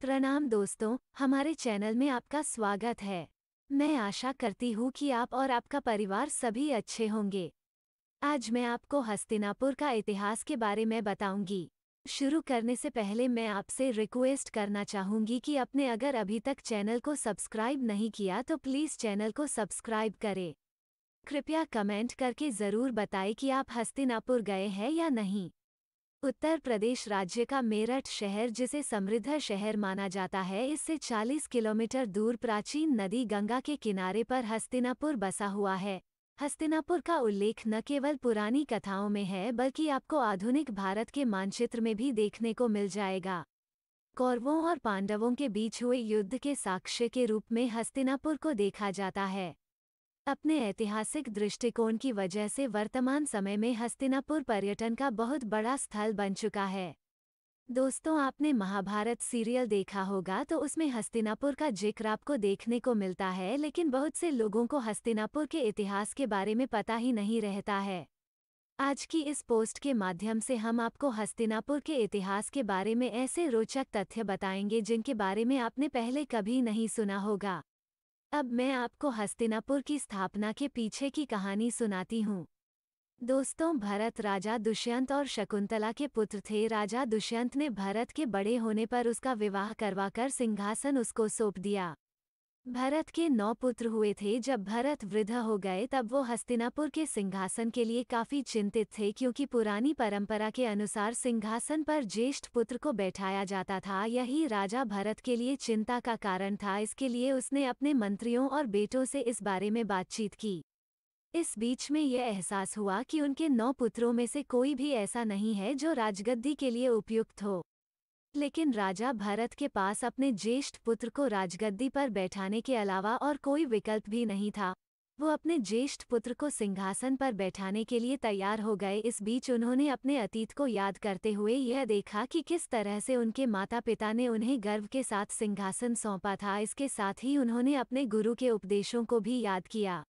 प्रणाम दोस्तों, हमारे चैनल में आपका स्वागत है। मैं आशा करती हूँ कि आप और आपका परिवार सभी अच्छे होंगे। आज मैं आपको हस्तिनापुर का इतिहास के बारे में बताऊंगी। शुरू करने से पहले मैं आपसे रिक्वेस्ट करना चाहूँगी कि आपने अगर अभी तक चैनल को सब्सक्राइब नहीं किया तो प्लीज़ चैनल को सब्सक्राइब करें। कृपया कमेंट करके ज़रूर बताएं कि आप हस्तिनापुर गए हैं या नहीं। उत्तर प्रदेश राज्य का मेरठ शहर, जिसे समृद्ध शहर माना जाता है, इससे 40 किलोमीटर दूर प्राचीन नदी गंगा के किनारे पर हस्तिनापुर बसा हुआ है। हस्तिनापुर का उल्लेख न केवल पुरानी कथाओं में है बल्कि आपको आधुनिक भारत के मानचित्र में भी देखने को मिल जाएगा। कौरवों और पांडवों के बीच हुए युद्ध के साक्ष्य के रूप में हस्तिनापुर को देखा जाता है। अपने ऐतिहासिक दृष्टिकोण की वजह से वर्तमान समय में हस्तिनापुर पर्यटन का बहुत बड़ा स्थल बन चुका है। दोस्तों, आपने महाभारत सीरियल देखा होगा तो उसमें हस्तिनापुर का जिक्र आपको देखने को मिलता है, लेकिन बहुत से लोगों को हस्तिनापुर के इतिहास के बारे में पता ही नहीं रहता है। आज की इस पोस्ट के माध्यम से हम आपको हस्तिनापुर के इतिहास के बारे में ऐसे रोचक तथ्य बताएंगे जिनके बारे में आपने पहले कभी नहीं सुना होगा। अब मैं आपको हस्तिनापुर की स्थापना के पीछे की कहानी सुनाती हूँ। दोस्तों, भरत राजा दुष्यंत और शकुंतला के पुत्र थे। राजा दुष्यंत ने भरत के बड़े होने पर उसका विवाह करवाकर सिंहासन उसको सौंप दिया। भरत के 9 पुत्र हुए थे। जब भरत वृद्ध हो गए तब वो हस्तिनापुर के सिंहासन के लिए काफ़ी चिंतित थे, क्योंकि पुरानी परंपरा के अनुसार सिंहासन पर ज्येष्ठ पुत्र को बैठाया जाता था। यही राजा भरत के लिए चिंता का कारण था। इसके लिए उसने अपने मंत्रियों और बेटों से इस बारे में बातचीत की। इस बीच में यह एहसास हुआ कि उनके 9 पुत्रों में से कोई भी ऐसा नहीं है जो राजगद्दी के लिए उपयुक्त हो, लेकिन राजा भरत के पास अपने ज्येष्ठ पुत्र को राजगद्दी पर बैठाने के अलावा और कोई विकल्प भी नहीं था। वो अपने ज्येष्ठ पुत्र को सिंहासन पर बैठाने के लिए तैयार हो गए। इस बीच उन्होंने अपने अतीत को याद करते हुए यह देखा कि किस तरह से उनके माता पिता ने उन्हें गर्व के साथ सिंहासन सौंपा था। इसके साथ ही उन्होंने अपने गुरु के उपदेशों को भी याद किया।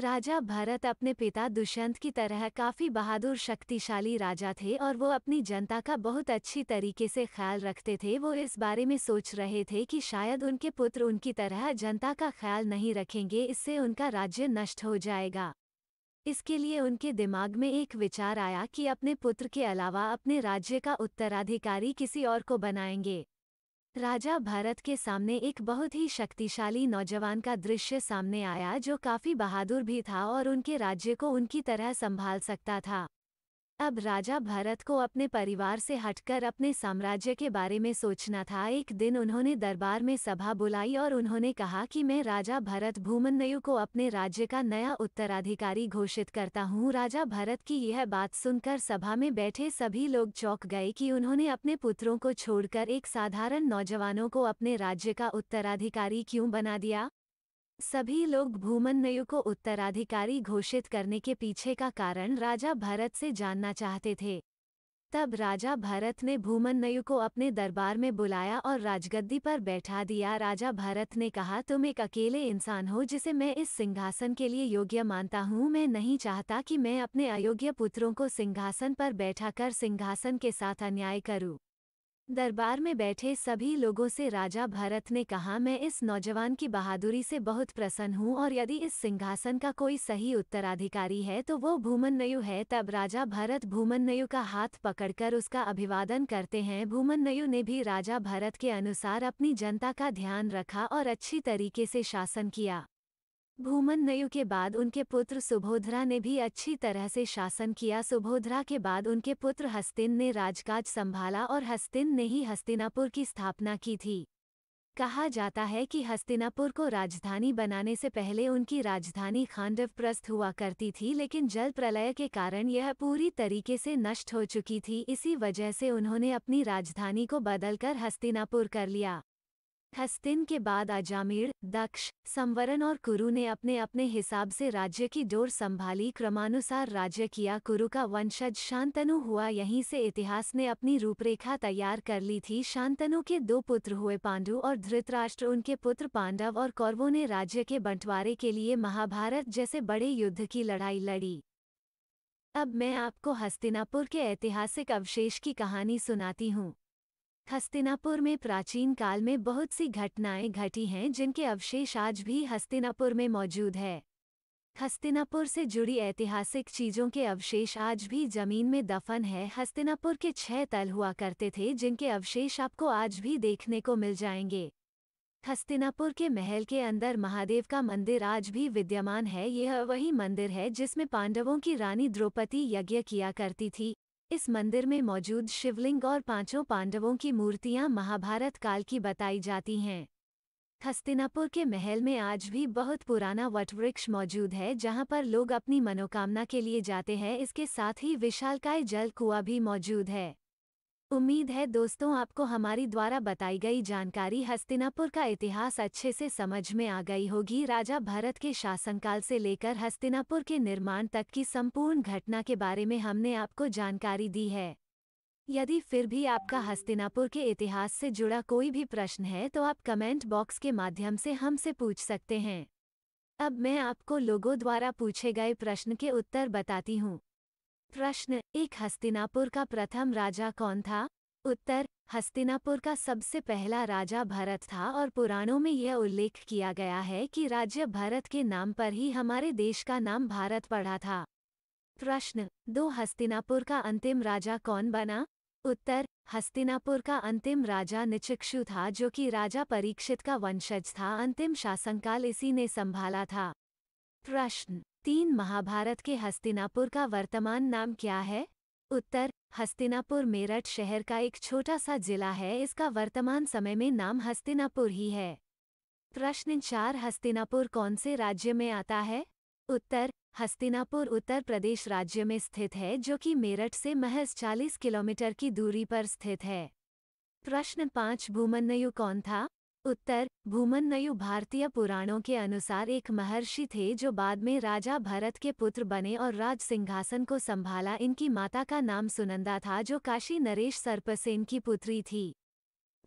राजा भरत अपने पिता दुष्यंत की तरह काफ़ी बहादुर शक्तिशाली राजा थे और वो अपनी जनता का बहुत अच्छी तरीके से ख्याल रखते थे। वो इस बारे में सोच रहे थे कि शायद उनके पुत्र उनकी तरह जनता का ख्याल नहीं रखेंगे, इससे उनका राज्य नष्ट हो जाएगा। इसके लिए उनके दिमाग में एक विचार आया कि अपने पुत्र के अलावा अपने राज्य का उत्तराधिकारी किसी और को बनाएंगे। राजा भरत के सामने एक बहुत ही शक्तिशाली नौजवान का दृश्य सामने आया जो काफ़ी बहादुर भी था और उनके राज्य को उनकी तरह संभाल सकता था। अब राजा भरत को अपने परिवार से हटकर अपने साम्राज्य के बारे में सोचना था। एक दिन उन्होंने दरबार में सभा बुलाई और उन्होंने कहा कि मैं राजा भरत भूमन्यु को अपने राज्य का नया उत्तराधिकारी घोषित करता हूँ। राजा भरत की यह बात सुनकर सभा में बैठे सभी लोग चौंक गए कि उन्होंने अपने पुत्रों को छोड़कर एक साधारण नौजवानों को अपने राज्य का उत्तराधिकारी क्यों बना दिया। सभी लोग भूमन्यु को उत्तराधिकारी घोषित करने के पीछे का कारण राजा भरत से जानना चाहते थे। तब राजा भरत ने भूमन्यु को अपने दरबार में बुलाया और राजगद्दी पर बैठा दिया। राजा भरत ने कहा, तुम एक अकेले इंसान हो जिसे मैं इस सिंहासन के लिए योग्य मानता हूँ। मैं नहीं चाहता कि मैं अपने अयोग्य पुत्रों को सिंहासन पर बैठाकर सिंहासन के साथ अन्याय करूँ। दरबार में बैठे सभी लोगों से राजा भरत ने कहा, मैं इस नौजवान की बहादुरी से बहुत प्रसन्न हूँ और यदि इस सिंहासन का कोई सही उत्तराधिकारी है तो वो भूमन्यु है। तब राजा भरत भूमन्यु का हाथ पकड़कर उसका अभिवादन करते हैं। भूमन्यु ने भी राजा भरत के अनुसार अपनी जनता का ध्यान रखा और अच्छी तरीके से शासन किया। भूमन्यु के बाद उनके पुत्र सुभोध्रा ने भी अच्छी तरह से शासन किया। सुभोध्रा के बाद उनके पुत्र हस्तिन ने राजकाज संभाला और हस्तिन ने ही हस्तिनापुर की स्थापना की थी। कहा जाता है कि हस्तिनापुर को राजधानी बनाने से पहले उनकी राजधानी खांडवप्रस्थ हुआ करती थी, लेकिन जल प्रलय के कारण यह पूरी तरीके से नष्ट हो चुकी थी। इसी वजह से उन्होंने अपनी राजधानी को बदलकर हस्तिनापुर कर लिया। हस्तिन के बाद अजामिर, दक्ष, संवरण और कुरु ने अपने अपने हिसाब से राज्य की डोर संभाली, क्रमानुसार राज्य किया। कुरु का वंशज शांतनु हुआ। यहीं से इतिहास ने अपनी रूपरेखा तैयार कर ली थी। शांतनु के 2 पुत्र हुए पांडु और धृतराष्ट्र। उनके पुत्र पांडव और कौरवों ने राज्य के बंटवारे के लिए महाभारत जैसे बड़े युद्ध की लड़ाई लड़ी। अब मैं आपको हस्तिनापुर के ऐतिहासिक अवशेष की कहानी सुनाती हूँ। हस्तिनापुर में प्राचीन काल में बहुत सी घटनाएं घटी हैं जिनके अवशेष आज भी हस्तिनापुर में मौजूद है। हस्तिनापुर से जुड़ी ऐतिहासिक चीज़ों के अवशेष आज भी जमीन में दफन है। हस्तिनापुर के 6 तल हुआ करते थे जिनके अवशेष आपको आज भी देखने को मिल जाएंगे। हस्तिनापुर के महल के अंदर महादेव का मंदिर आज भी विद्यमान है। यह वही मंदिर है जिसमें पांडवों की रानी द्रौपदी यज्ञ किया करती थी। इस मंदिर में मौजूद शिवलिंग और 5 पांडवों की मूर्तियां महाभारत काल की बताई जाती हैं। हस्तिनापुर के महल में आज भी बहुत पुराना वटवृक्ष मौजूद है जहां पर लोग अपनी मनोकामना के लिए जाते हैं। इसके साथ ही विशालकाय जल कुआं भी मौजूद है। उम्मीद है दोस्तों आपको हमारी द्वारा बताई गई जानकारी हस्तिनापुर का इतिहास अच्छे से समझ में आ गई होगी। राजा भरत के शासनकाल से लेकर हस्तिनापुर के निर्माण तक की संपूर्ण घटना के बारे में हमने आपको जानकारी दी है। यदि फिर भी आपका हस्तिनापुर के इतिहास से जुड़ा कोई भी प्रश्न है तो आप कमेंट बॉक्स के माध्यम से हमसे पूछ सकते हैं। अब मैं आपको लोगों द्वारा पूछे गए प्रश्न के उत्तर बताती हूँ। प्रश्न 1, हस्तिनापुर का प्रथम राजा कौन था? उत्तर, हस्तिनापुर का सबसे पहला राजा भरत था और पुराणों में यह उल्लेख किया गया है कि राज्य भरत के नाम पर ही हमारे देश का नाम भारत पड़ा था। प्रश्न 2, हस्तिनापुर का अंतिम राजा कौन बना? उत्तर, हस्तिनापुर का अंतिम राजा निचिक्षु था जो कि राजा परीक्षित का वंशज था। अंतिम शासनकाल इसी ने संभाला था। प्रश्न 3, महाभारत के हस्तिनापुर का वर्तमान नाम क्या है? उत्तर, हस्तिनापुर मेरठ शहर का एक छोटा सा जिला है। इसका वर्तमान समय में नाम हस्तिनापुर ही है। प्रश्न 4, हस्तिनापुर कौन से राज्य में आता है? उत्तर, हस्तिनापुर उत्तर प्रदेश राज्य में स्थित है जो कि मेरठ से महज 40 किलोमीटर की दूरी पर स्थित है। प्रश्न 5, भूमन्यु कौन था? उत्तर, भूमन्यु भारतीय पुराणों के अनुसार एक महर्षि थे जो बाद में राजा भरत के पुत्र बने और राज सिंहासन को संभाला। इनकी माता का नाम सुनंदा था जो काशी नरेश सर्पसेन की पुत्री थी।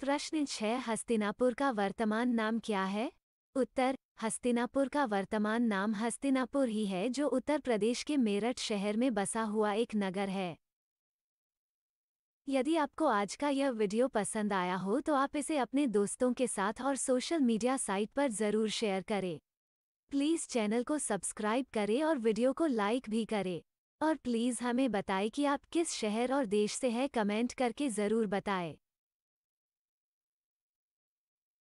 प्रश्न 6, हस्तिनापुर का वर्तमान नाम क्या है? उत्तर, हस्तिनापुर का वर्तमान नाम हस्तिनापुर ही है जो उत्तर प्रदेश के मेरठ शहर में बसा हुआ एक नगर है। यदि आपको आज का यह वीडियो पसंद आया हो तो आप इसे अपने दोस्तों के साथ और सोशल मीडिया साइट पर ज़रूर शेयर करें। प्लीज़ चैनल को सब्सक्राइब करें और वीडियो को लाइक भी करें। और प्लीज़ हमें बताएं कि आप किस शहर और देश से हैं, कमेंट करके ज़रूर बताएं।